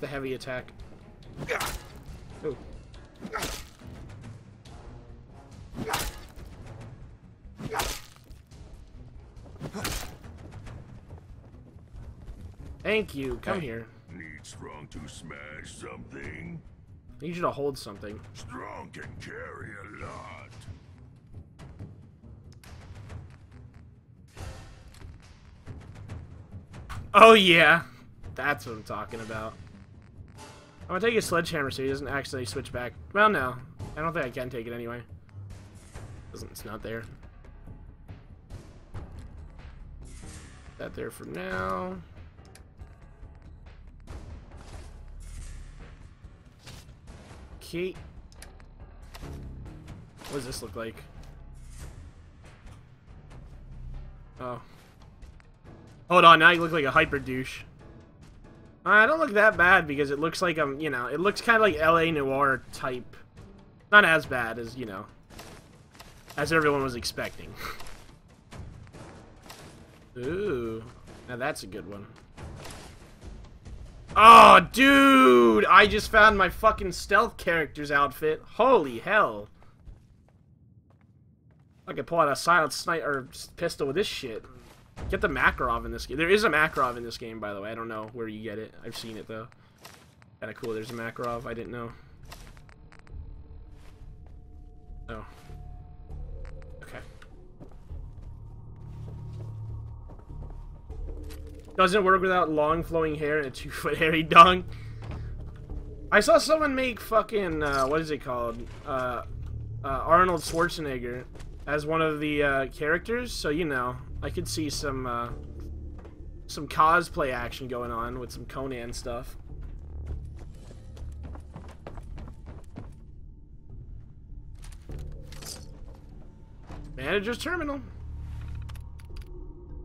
That's the heavy attack. Ooh. Thank you. Come here. Need strong to smash something. I need you to hold something. Strong can carry a lot. Oh yeah, that's what I'm talking about. I'm gonna take his sledgehammer so he doesn't actually switch back. Well, no, I don't think I can take it anyway. It's not there. That there for now. Okay. What does this look like? Oh. Hold on, now you look like a hyper douche. I don't look that bad because it looks like I'm, you know, it looks kind of like L.A. Noir type. Not as bad as, you know, as everyone was expecting. Ooh, now that's a good one. Oh, dude! I just found my fucking stealth character's outfit. Holy hell! I could pull out a silent sniper pistol with this shit. Get the Makarov in this game. There is a Makarov in this game, by the way. I don't know where you get it. I've seen it, though. Kinda cool. There's a Makarov. I didn't know. Oh. Okay. Doesn't work without long, flowing hair and a 2-foot hairy dong. I saw someone make fucking, what is it called? Arnold Schwarzenegger as one of the, characters, so you know. I could see some cosplay action going on with some Conan stuff. Manager's Terminal.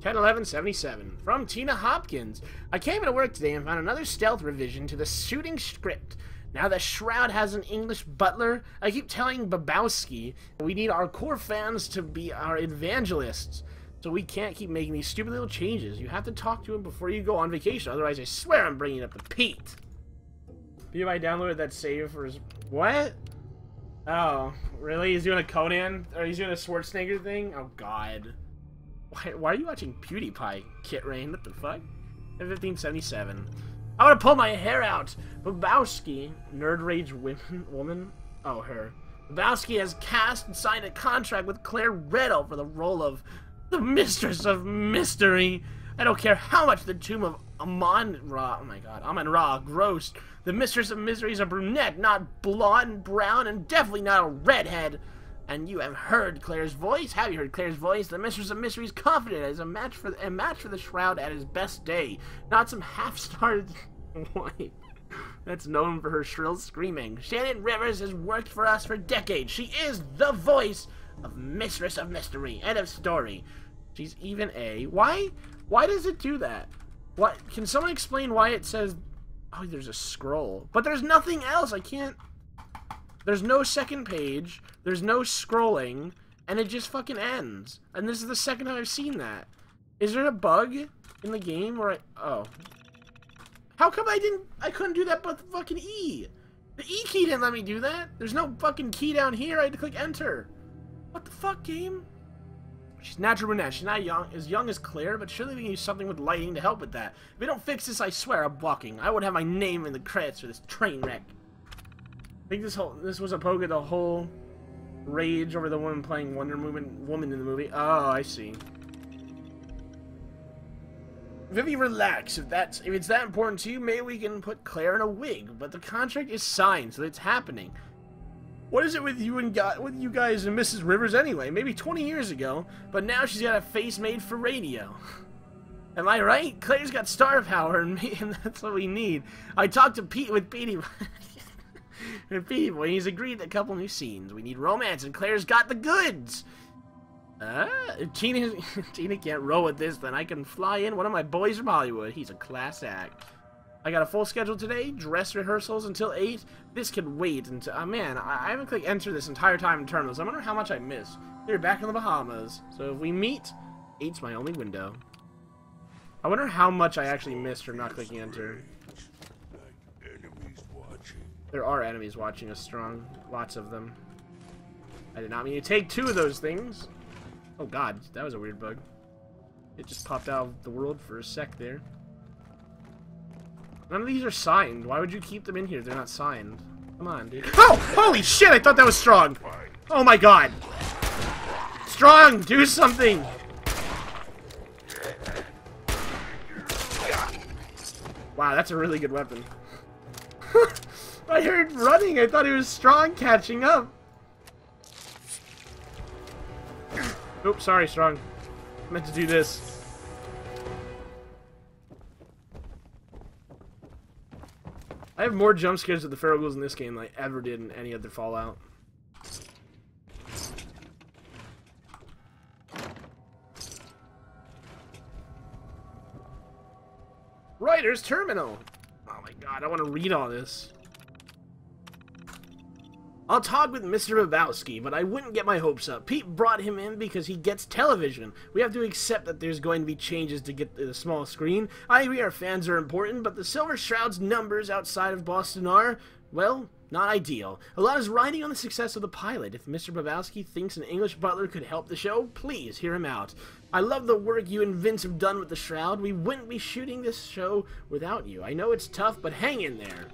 10/11/77 from Tina Hopkins. I came into work today and found another stealth revision to the shooting script. Now that Shroud has an English butler, I keep telling Babowski we need our core fans to be our evangelists. So we can't keep making these stupid little changes. You have to talk to him before you go on vacation. Otherwise, I swear I'm bringing up the Pete. PewDiePie downloaded that save for his... What? Oh, really? He's doing a Conan? Or he's doing a Schwarzenegger thing? Oh, God. Why are you watching PewDiePie, Kit Rain? What the fuck? 1577. I want to pull my hair out. Babowski, nerd rage woman. Oh, her. Babowski has cast and signed a contract with Claire Riddle for the role of... the mistress of mystery. I don't care how much the tomb of Amon-Ra, oh my god, Amon-Ra grossed. The mistress of mystery is a brunette, not blonde, brown, and definitely not a redhead. And you have heard Claire's voice. Have you heard Claire's voice? The mistress of mystery is confident as a match for the Shroud at his best day, not some half-starred wife that's known for her shrill screaming. Shannon Rivers has worked for us for decades. She is the voice of mistress of mystery. End of story. She's even a... Why? Why does it do that? What? Can someone explain why it says... Oh, there's a scroll. But there's nothing else. I can't... There's no second page. There's no scrolling. And it just fucking ends. And this is the second time I've seen that. Is there a bug in the game where I... Oh. How come I didn't... I couldn't do that but the fucking E? The E key didn't let me do that. There's no fucking key down here. I had to click enter. What the fuck, game? She's natural brunette. She's not young as Claire, but surely we can use something with lighting to help with that. If we don't fix this, I swear I'm walking. I would have my name in the credits for this train wreck. I think this was a poke at the whole rage over the woman playing Wonder Woman in the movie. Oh, I see. Vivi, relax. If it's that important to you, maybe we can put Claire in a wig. But the contract is signed, so it's happening. What is it with you and with you guys and Mrs. Rivers anyway? Maybe 20 years ago, but now she's got a face made for radio. Am I right? Claire's got star power, and that's what we need. I talked to Pete, he's agreed to a couple new scenes. We need romance, and Claire's got the goods. Tina can't roll with this. Then I can fly in one of my boys from Hollywood. He's a class act. I got a full schedule today, dress rehearsals until 8. This can wait until... Oh, man, I haven't clicked enter this entire time in terminals. I wonder how much I missed. They're back in the Bahamas. So if we meet, 8's my only window. I wonder how much I actually missed from not clicking enter. Like There are enemies watching us strong. Lots of them. I did not mean to take two of those things. Oh god, that was a weird bug. It just popped out of the world for a sec there. None of these are signed. Why would you keep them in here? They're not signed. Come on, dude. Oh! Holy shit! I thought that was strong! Oh my god! Strong! Do something! Wow, that's a really good weapon. I heard running. I thought he was strong catching up. Oops, sorry, strong. I meant to do this. I have more jump scares with the feral ghouls in this game than I ever did in any other Fallout. Writer's Terminal! Oh my god, I want to read all this. I'll talk with Mr. Lebowski, but I wouldn't get my hopes up. Pete brought him in because he gets television. We have to accept that there's going to be changes to get to the small screen. I agree our fans are important, but the Silver Shroud's numbers outside of Boston are, well, not ideal. A lot is riding on the success of the pilot. If Mr. Lebowski thinks an English butler could help the show, please hear him out. I love the work you and Vince have done with the Shroud. We wouldn't be shooting this show without you. I know it's tough, but hang in there.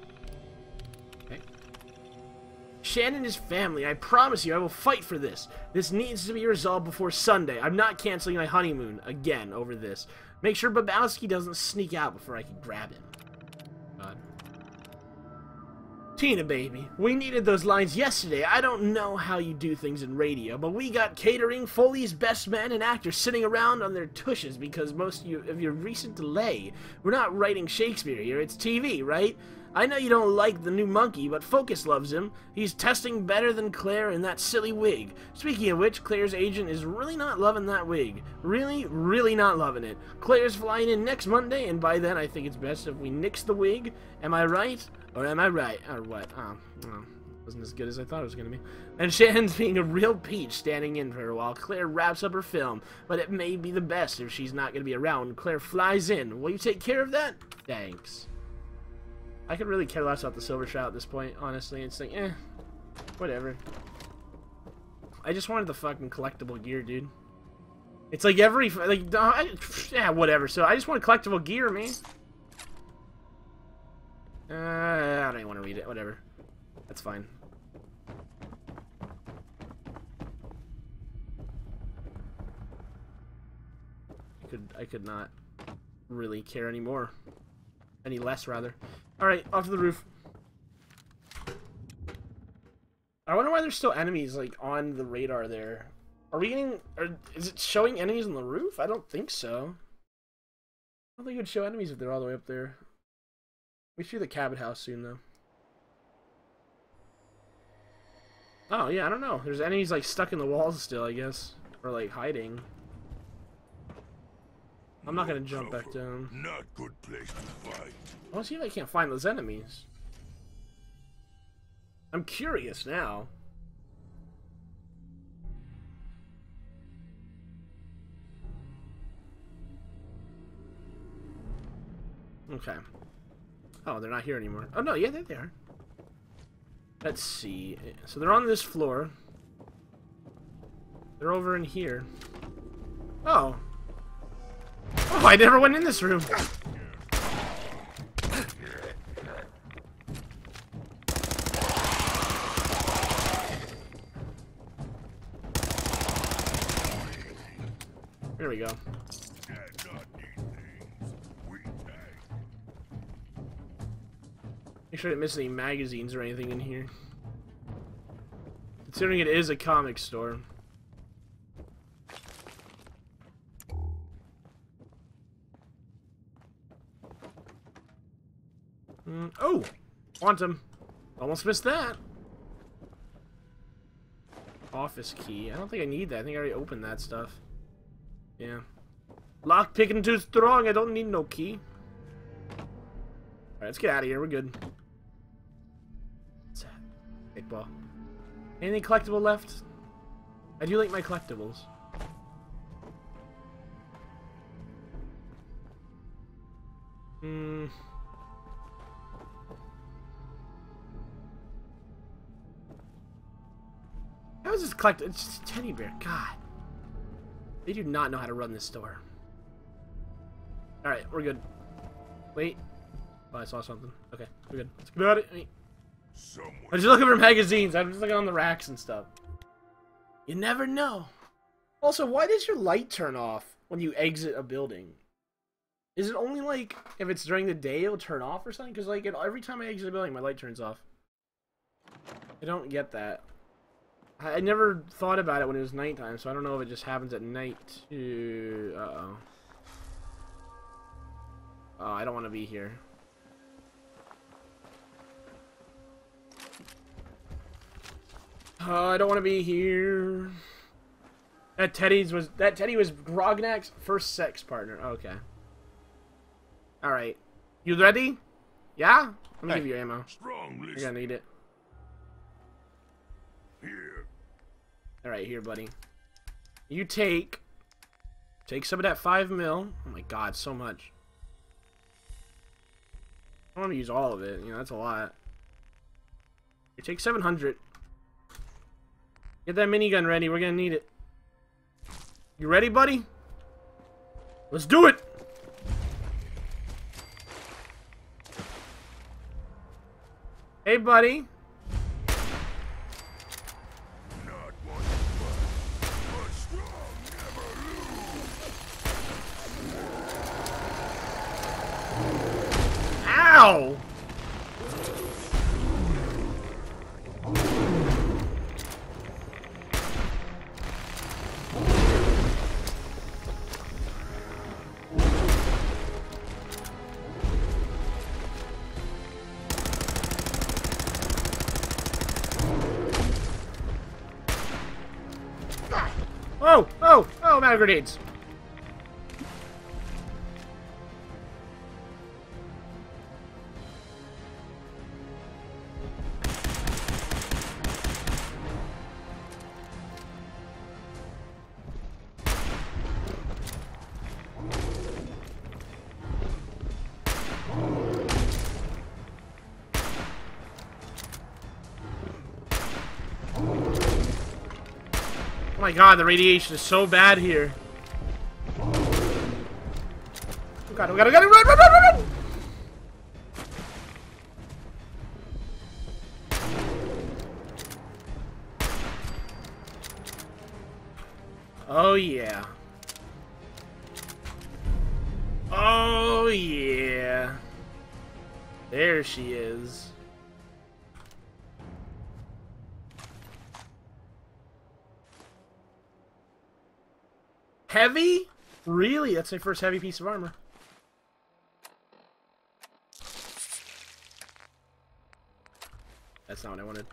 Shannon and his family, I promise you I will fight for this. This needs to be resolved before Sunday. I'm not canceling my honeymoon again over this. Make sure Babowski doesn't sneak out before I can grab him. God. Tina, baby. We needed those lines yesterday. I don't know how you do things in radio, but we got catering, Foley's best men, and actors sitting around on their tushes because most of your recent delay. We're not writing Shakespeare here. It's TV, right? I know you don't like the new monkey, but Focus loves him. He's testing better than Claire in that silly wig. Speaking of which, Claire's agent is really not loving that wig. Really, really not loving it. Claire's flying in next Monday, and by then I think it's best if we nix the wig. Am I right? Or am I right? Or what? Wasn't as good as I thought it was going to be. And Shannon's being a real peach standing in for her while Claire wraps up her film. But it may be the best if she's not going to be around when Claire flies in. Will you take care of that? Thanks. I could really care less about the Silver Shroud at this point, honestly. It's like, eh, whatever. I just wanted the fucking collectible gear, dude. It's like every, like, yeah, whatever. So I just want collectible gear, man. I don't even want to read it. Whatever. That's fine. I could not really care anymore. Any less, rather. Alright, off to the roof. I wonder why there's still enemies, like, on the radar there. Are we getting... is it showing enemies on the roof? I don't think so. I don't think it would show enemies if they're all the way up there. We should do the cabin house soon, though. Oh, yeah, I don't know. There's enemies, like, stuck in the walls still, I guess. Or, like, hiding. I'm not gonna jump back down. Not good place to fight. I want to see if I can't find those enemies. I'm curious now. Okay. Oh, they're not here anymore. Oh no, yeah, they're there. Let's see. So they're on this floor. They're over in here. Oh. Oh, I never went in this room. There we go. Make sure I didn't miss any magazines or anything in here. Considering it is a comic store. Oh! Quantum. Almost missed that. Office key. I don't think I need that. I think I already opened that stuff. Yeah. Lock picking too strong. I don't need no key. Alright, let's get out of here. We're good. What's that? Big ball. Anything collectible left? I do like my collectibles. How is this collected? It's just a teddy bear. God. They do not know how to run this store. Alright, we're good. Wait. Oh, I saw something. Okay, we're good. Let's get out of it. I'm just looking for magazines. I'm just looking on the racks and stuff. You never know. Also, why does your light turn off when you exit a building? Is it only, like, if it's during the day it'll turn off or something? Because, like, every time I exit a building, my light turns off. I don't get that. I never thought about it when it was nighttime, so I don't know if it just happens at night, too. Uh-oh. Oh, I don't want to be here. I don't want to be here. That teddy was Grognak's first sex partner. Okay. All right. You ready? Yeah. Let me give you ammo. You're gonna need it. Here. All right, here, buddy. You take some of that 5 mil. Oh my God, so much. I want to use all of it. You know, that's a lot. You take 700. Get that minigun ready. We're gonna need it. You ready, buddy? Let's do it! Hey, buddy. Not one fight, but strong never lose. Ow! Oh, mag grenades. Oh my God, the radiation is so bad here. Oh God, run! Oh yeah. Oh yeah. There she is. Heavy? Really? That's my first heavy piece of armor. That's not what I wanted.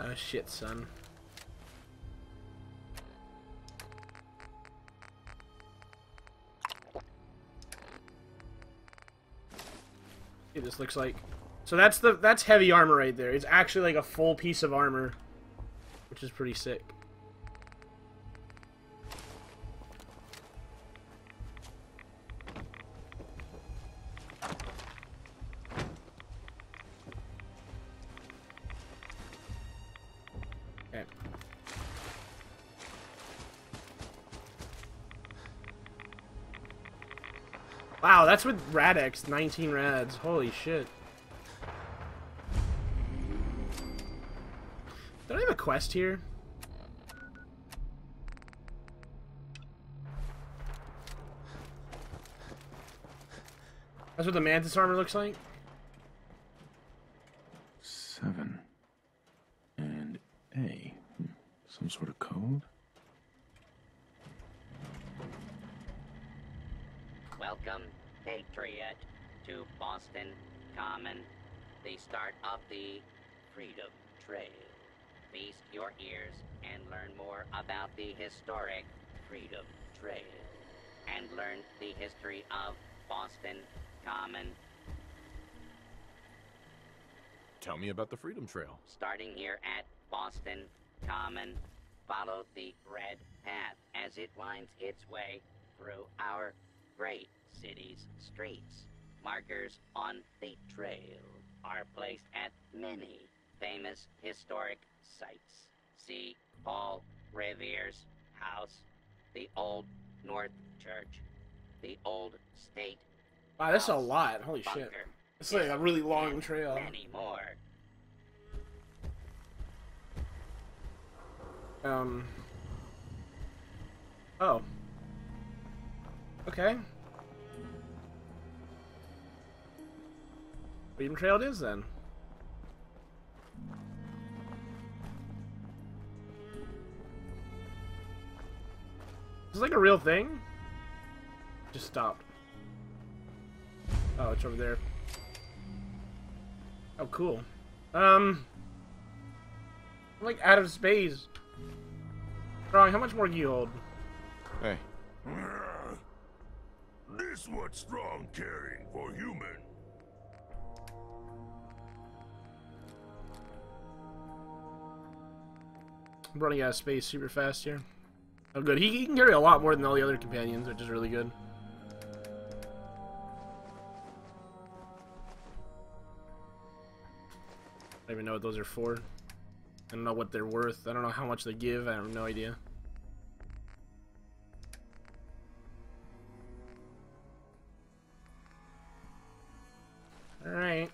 Oh shit, son. It just looks like. So that's heavy armor right there. It's actually like a full piece of armor, which is pretty sick. Wow, that's with Rad-X, 19 rads. Holy shit. Don't I have a quest here? That's what the mantis armor looks like? 7. And A. Some sort of code? Welcome, Patriot, to Boston Common, the start of the Freedom Trail. Feast your ears and learn more about the historic Freedom Trail. And learn the history of Boston Common. Tell me about the Freedom Trail. Starting here at Boston Common, follow the red path as it winds its way through our great city's streets. Markers on the trail are placed at many famous historic sites. See Paul Revere's house, the Old North Church, the Old State House. Wow, that's a lot. Holy shit. It's like a really long trail. Many more. Oh. Okay. Freedom Trail it is then. Is this like a real thing? Just stopped. Oh, it's over there. Oh, cool. I'm like out of space. Wrong. How much more do you hold? Hey. This what's strong caring for human. I'm running out of space super fast here. Oh, good. He can carry a lot more than all the other companions, which is really good. I don't even know what those are for. I don't know what they're worth. I don't know how much they give. I have no idea. Alright.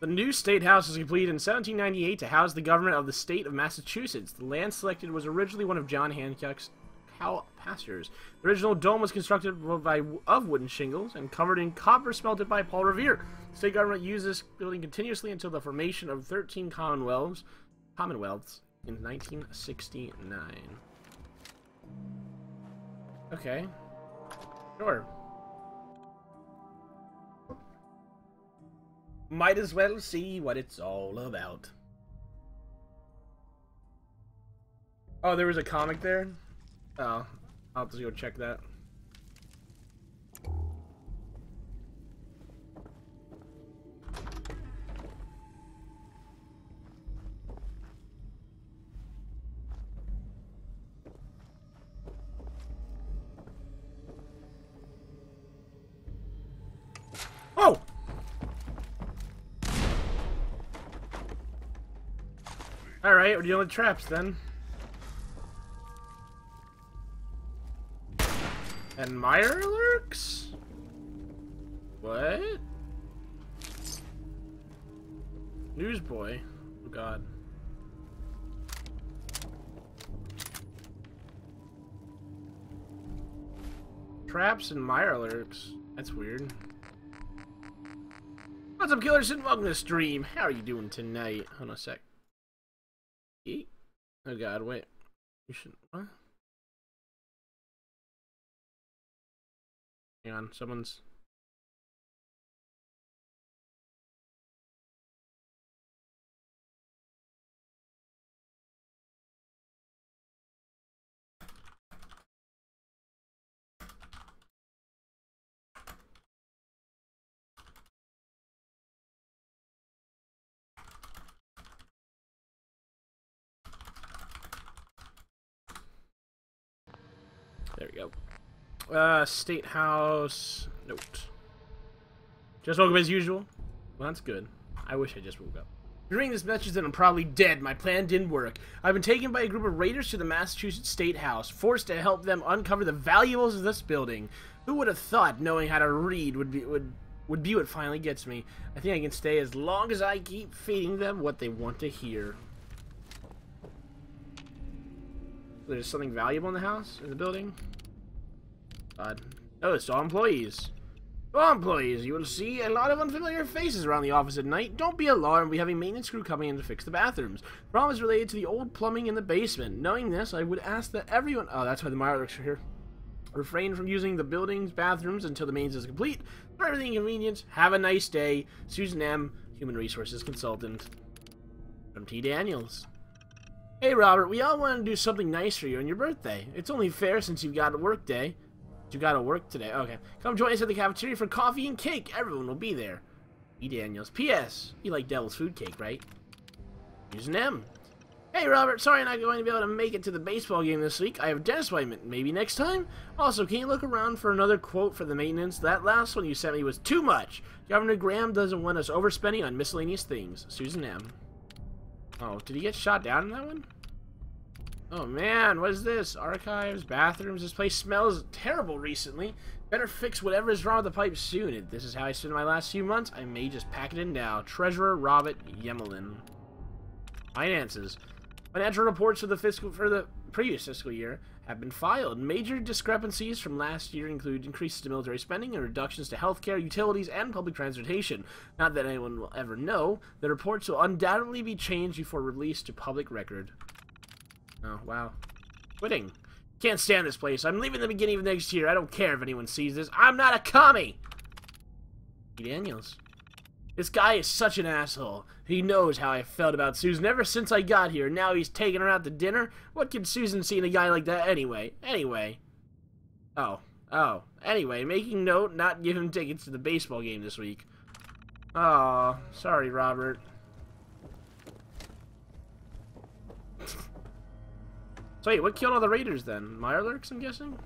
The new state house was completed in 1798 to house the government of the state of Massachusetts. The land selected was originally one of John Hancock's cow pastures. The original dome was constructed of wooden shingles and covered in copper smelted by Paul Revere. The state government used this building continuously until the formation of 13 commonwealths in 1969. Okay. Sure. Might as well see what it's all about. Oh, there was a comic there? Oh, I'll have to go check that. Oh! Alright, we're dealing with traps then. And Mirelurks? What? Newsboy? Oh god. Traps and Mirelurks? That's weird. What's up, killers, and welcome to the stream. How are you doing tonight? Hold on a sec. Eat? Oh god, wait. You shouldn't. What? Hang on, someone's... There we go. State house note. Just woke up as usual. Well, that's good. I wish I just woke up. If you're reading this message, then I'm probably dead. My plan didn't work. I've been taken by a group of raiders to the Massachusetts State House, forced to help them uncover the valuables of this building. Who would have thought knowing how to read would be what finally gets me? I think I can stay as long as I keep feeding them what they want to hear. There's something valuable in the house, in the building. God. Oh, it's all employees. All employees, you will see a lot of unfamiliar faces around the office at night. Don't be alarmed, we have a maintenance crew coming in to fix the bathrooms. The problem is related to the old plumbing in the basement. Knowing this, I would ask that everyone... Oh, that's why the Mirelurks are here. Refrain from using the building's bathrooms until the maintenance is complete. For everything inconvenience, have a nice day. Susan M., Human Resources Consultant. From T. Daniels. Hey, Robert, we all want to do something nice for you on your birthday. It's only fair since you've got a work day. You gotta work today. Okay. Come join us at the cafeteria for coffee and cake. Everyone will be there. E. Daniels. P.S. You like Devil's Food Cake, right? Use an M. Hey, Robert. Sorry I'm not going to be able to make it to the baseball game this week. I have a dentist appointment. Maybe next time? Also, can you look around for another quote for the maintenance? That last one you sent me was too much. Governor Graham doesn't want us overspending on miscellaneous things. Susan M. Oh, did he get shot down in that one? Oh man, what is this? Archives, bathrooms, this place smells terrible recently. Better fix whatever is wrong with the pipe soon. If this is how I spend my last few months, I may just pack it in now. Treasurer Robert Yemelin. Finances. Financial reports for the previous fiscal year have been filed. Major discrepancies from last year include increases to military spending and reductions to healthcare, utilities, and public transportation. Not that anyone will ever know. The reports will undoubtedly be changed before release to public record. Oh, wow. Quitting. Can't stand this place. I'm leaving the beginning of next year. I don't care if anyone sees this. I'm not a commie! E. Daniels. This guy is such an asshole. He knows how I felt about Susan ever since I got here. Now he's taking her out to dinner. What could Susan see in a guy like that anyway? Anyway, making note, not give him tickets to the baseball game this week. Aw, sorry, Robert. So wait, what killed all the raiders then? Mirelurks, I'm guessing?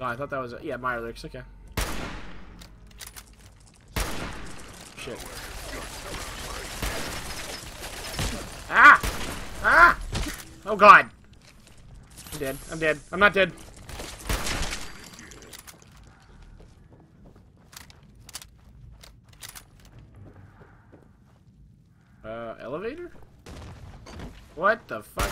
Oh, I thought that was... yeah, Mirelurks, okay. Shit. Ah! Ah! Oh god! I'm dead, I'm dead. I'm not dead. Elevator? What the fuck?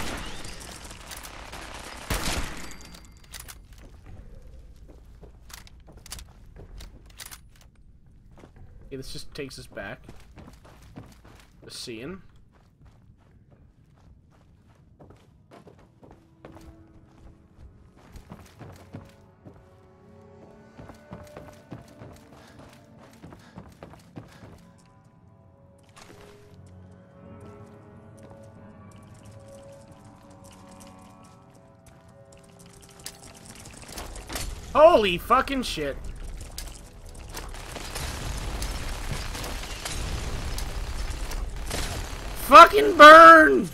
Okay, this just takes us back. The scene. Holy fucking shit. Fucking burn!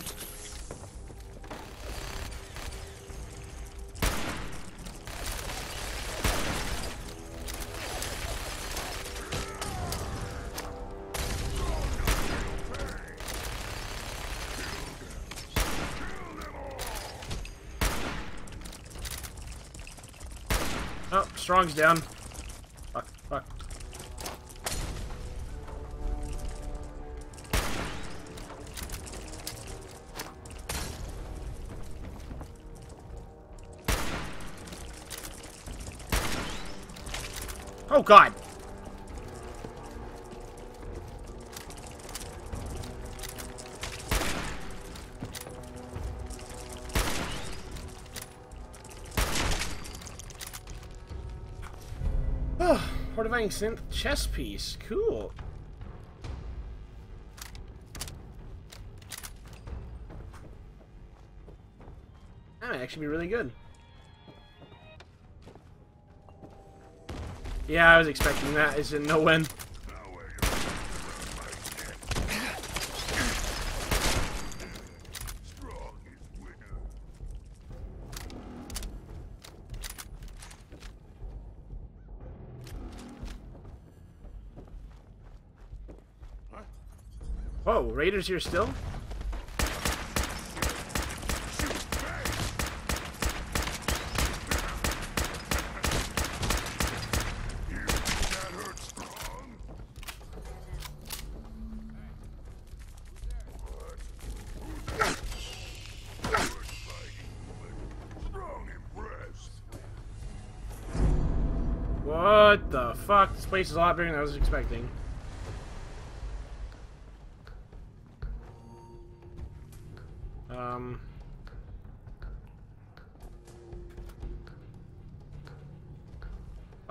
Oh, Strong's down. Fuck, fuck. Oh, God. Fortifying synth chess piece. Cool. That might actually be really good. Yeah, I was expecting that. It's in no win. Whoa, raiders here still? What the fuck? This place is a lot bigger than I was expecting.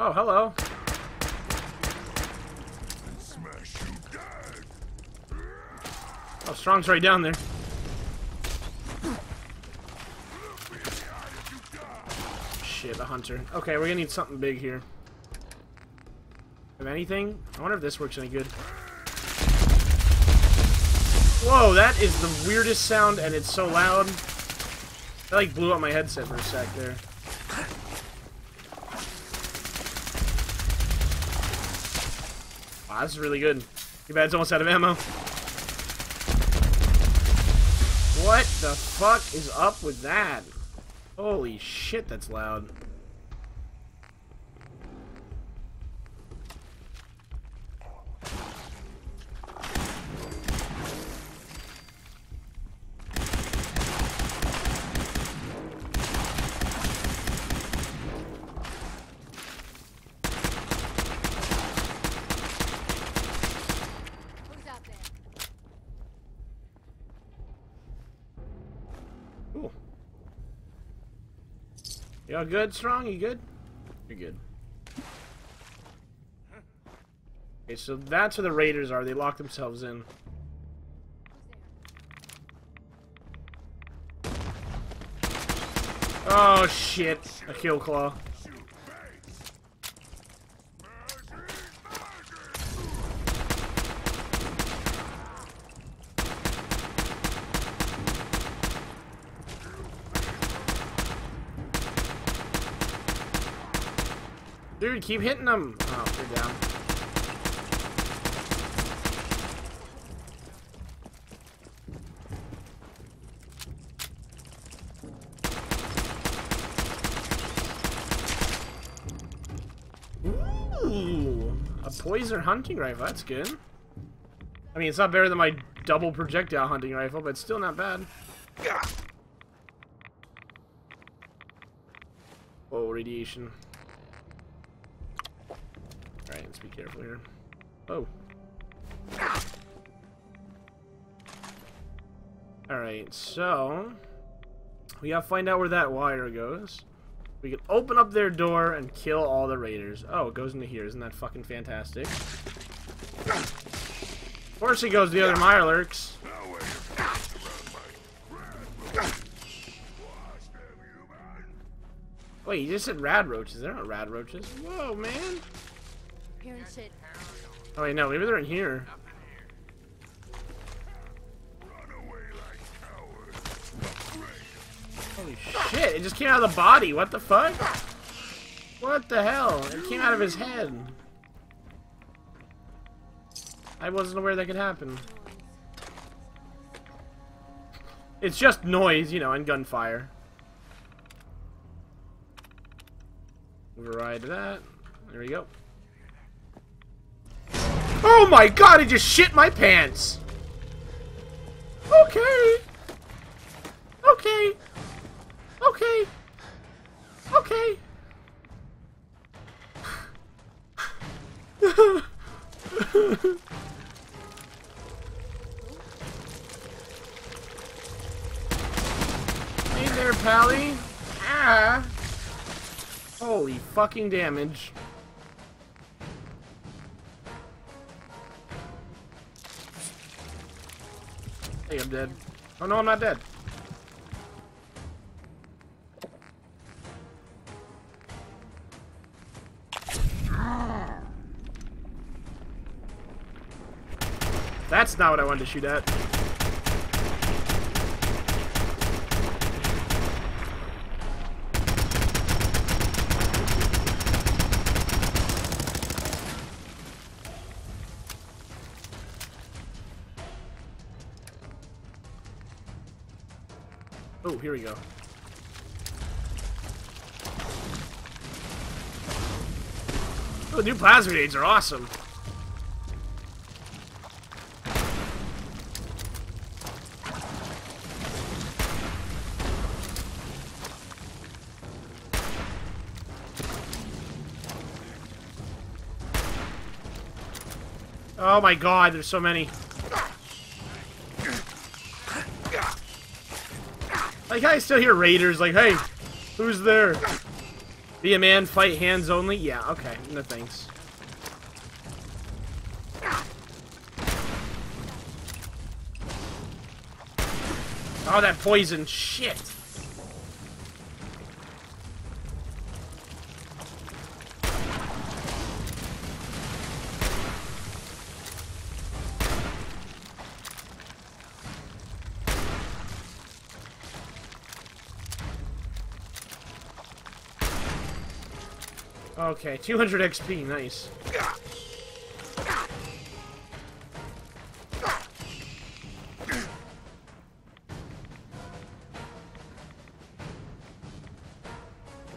Oh, hello. Smash you dead. Oh, Strong's right down there. Yeah, the hunter. Okay, we're gonna need something big here. If anything, I wonder if this works any good. Whoa, that is the weirdest sound, and it's so loud. That, like, blew up my headset for a sec there. Wow, this is really good. Too bad it's almost out of ammo. What the fuck is up with that? Holy shit, that's loud. Y'all good, Strong? You good? You're good. Okay, so that's where the raiders are. They locked themselves in. Oh, shit. A kill claw. Dude, keep hitting them. Oh, they're down. Ooh, a poiser hunting rifle. That's good. I mean, it's not better than my double projectile hunting rifle, but it's still not bad. Oh, radiation. Alright, let's be careful here. Oh. Alright, so we gotta find out where that wire goes. We can open up their door and kill all the raiders. Oh, it goes into here. Isn't that fucking fantastic? Of course it goes to the other Mirelurks. Wait, you just said rad roaches. They're not rad roaches. Whoa, man. Oh wait, no, maybe they're in here. Holy shit, it just came out of the body, what the fuck? What the hell? It came out of his head. I wasn't aware that could happen. It's just noise, you know, and gunfire. Override that. There we go. Oh my god, I just shit my pants! Okay! Okay! Okay! Okay! Hey there, pally! Ah! Holy fucking damage. Hey, I'm dead. Oh no, I'm not dead. That's not what I wanted to shoot at. Oh, here we go. Oh, the new plasma grenades are awesome. Oh my god, there's so many. Like, I still hear raiders, like, hey, who's there? Be a man, fight hands only? Yeah, okay, no thanks. Oh, that poison, shit! Okay, 200 XP, nice.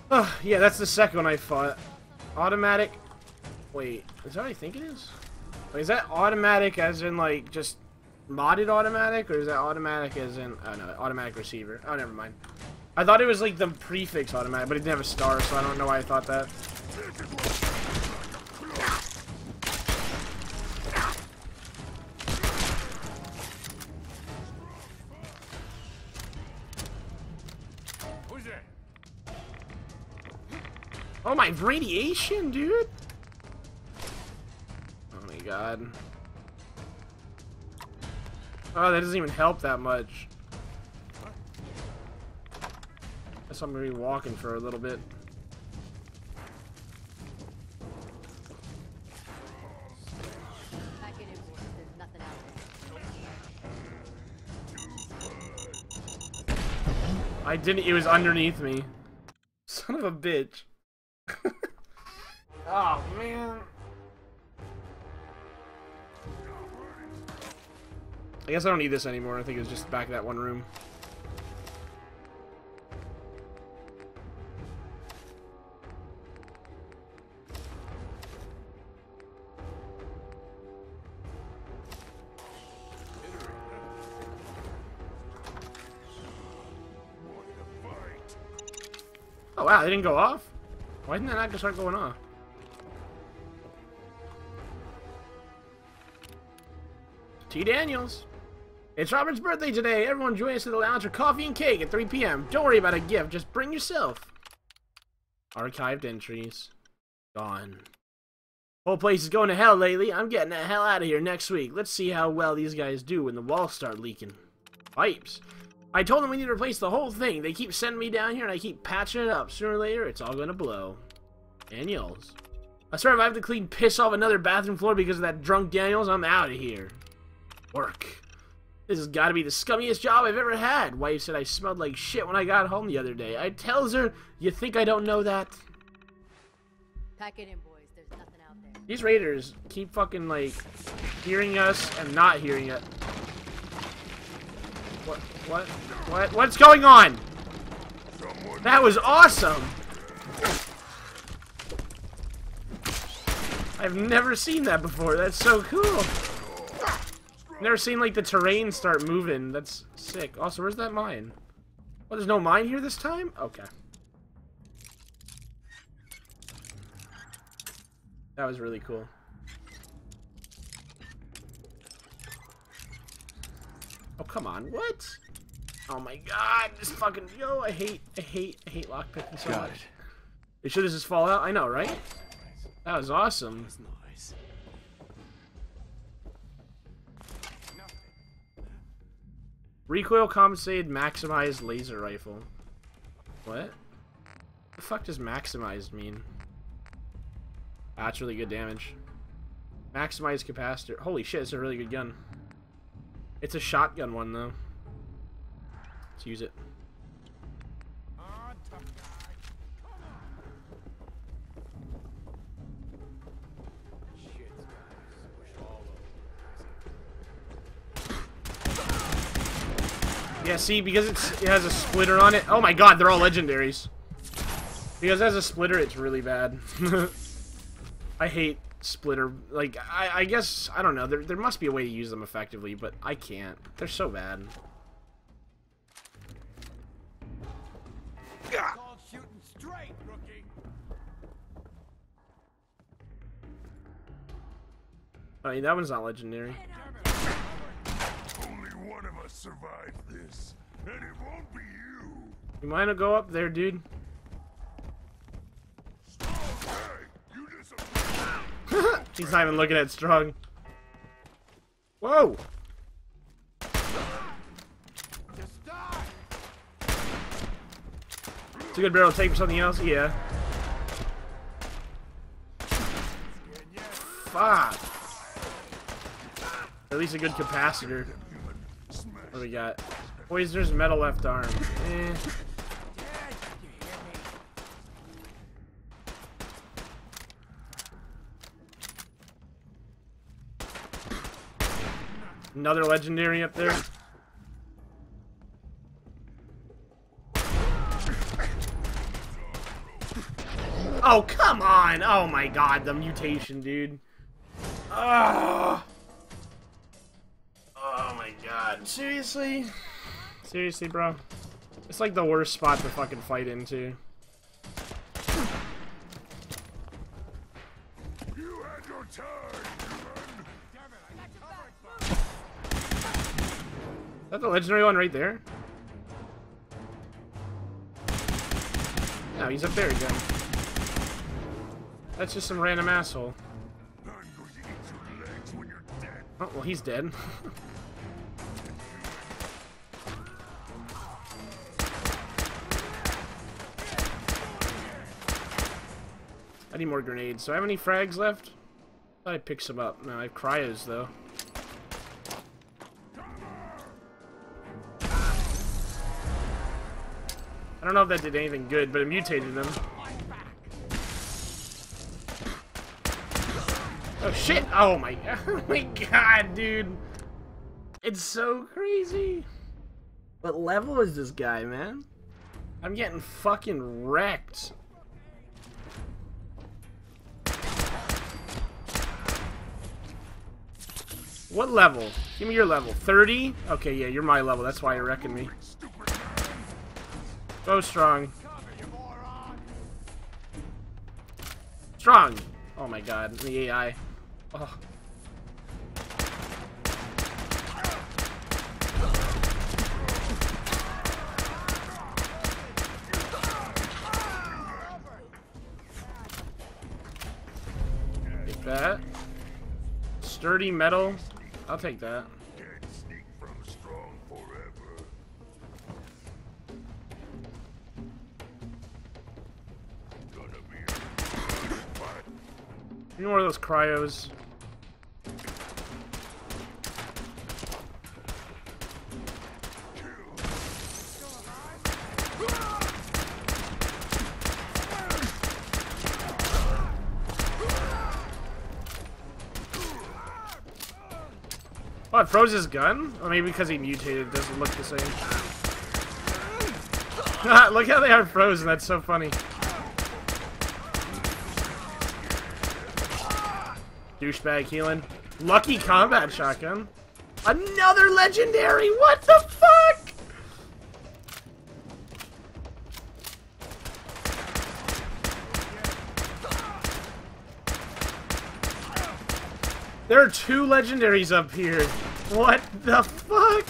Oh, yeah, that's the second one I fought. Automatic... Wait, is that what I think it is? Like, is that automatic as in, like, just modded automatic? Or is that automatic as in... Oh, no, automatic receiver. Oh, never mind. I thought it was, like, the prefix automatic, but it didn't have a star, so I don't know why I thought that. Oh, my radiation, dude! Oh my god. Oh, that doesn't even help that much. Guess I'm gonna be walking for a little bit. I didn't, it was underneath me. Son of a bitch. Oh man. I guess I don't need this anymore. I think it's just back of that one room. Oh wow, they didn't go off? Why didn't that not just start going off? T. Daniels. It's Robert's birthday today. Everyone join us at the lounge for coffee and cake at 3 p.m. Don't worry about a gift. Just bring yourself. Archived entries. Gone. Whole place is going to hell lately. I'm getting the hell out of here next week. Let's see how well these guys do when the walls start leaking. Pipes. I told them we need to replace the whole thing. They keep sending me down here and I keep patching it up. Sooner or later, it's all going to blow. Daniels. I swear if I have to clean piss off another bathroom floor because of that drunk Daniels, I'm out of here. Work. This has got to be the scummiest job I've ever had. Wife said I smelled like shit when I got home the other day. I tells her, you think I don't know that? Pack it in, boys. There's nothing out there. These raiders keep fucking, like, hearing us and not hearing it. What? What's going on? Someone that was awesome! I've never seen that before. That's so cool. Never seen, like, the terrain start moving. That's sick. Also, where's that mine? Oh, there's no mine here this time? Okay. That was really cool. Oh, come on. What? Oh my god. This fucking... Yo, I hate lockpicking so much. You sure this is Fallout? I know, right? That was awesome. That was nice. Recoil compensated maximized laser rifle. What? The fuck does maximized mean? That's really good damage. Maximized capacitor. Holy shit, it's a really good gun. It's a shotgun one though. Let's use it. Yeah, see, because it has a splitter on it. Oh my god, they're all legendaries. Because it has a splitter, it's really bad. I hate splitter. Like, I guess, I don't know. There must be a way to use them effectively, but I can't. They're so bad. I mean, that one's not legendary. One of us survived this, and it won't be you. You might not go up there, dude. Strong, hey, you disappeared. He's not even looking at Strong. Whoa! Just die. It's a good barrel to take for something else. Yeah. Fuck. At least a good capacitor. What do we got? Boys, there's metal left arm. Eh. Another legendary up there. Oh, come on! Oh my god, the mutation, dude. Oh, oh my god. Seriously? Seriously, bro? It's like the worst spot to fucking fight into. You had your turn. Is that the legendary one right there? No, he's up there again. That's just some random asshole. I'm going to eat your legs when you're dead. Oh, well, he's dead. I need more grenades. So I have any frags left? I thought I picked some up. No, I have cryos, though. I don't know if that did anything good, but it mutated them. Oh shit! Oh my god, dude! It's so crazy! What level is this guy, man? I'm getting fucking wrecked. What level? Give me your level. 30? Okay, yeah, you're my level. That's why you're wrecking me. Go strong. Strong! Oh my god, the AI. Oh. Take that. Sturdy metal. I'll take that. Can't sneak from strong forever. Gonna be a need more of those cryos. Oh, it froze his gun? Or maybe because he mutated, it doesn't look the same. Look how they are frozen, that's so funny. Douchebag healing. Lucky combat shotgun. Another legendary! What the fuck?! There are two legendaries up here. What the fuck?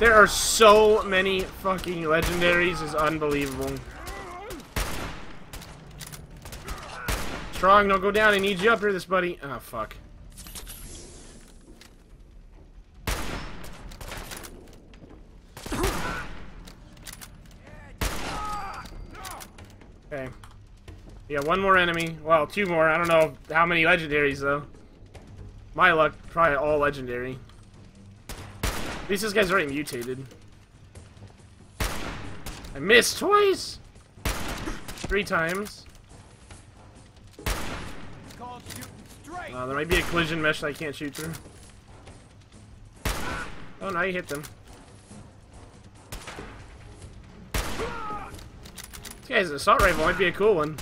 There are so many fucking legendaries. It's unbelievable. Strong, don't go down. I need you up here, this buddy. Oh, fuck. Okay. Yeah, one more enemy. Well, two more. I don't know how many legendaries, though. My luck, probably all legendary. At least this guy's already mutated. I missed twice! 3 times. There might be a collision mesh that I can't shoot through. Oh, no, you hit them. This guy's an assault rifle, might be a cool one.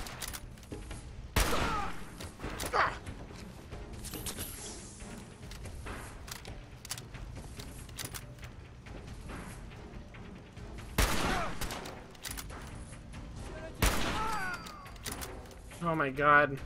Oh my god.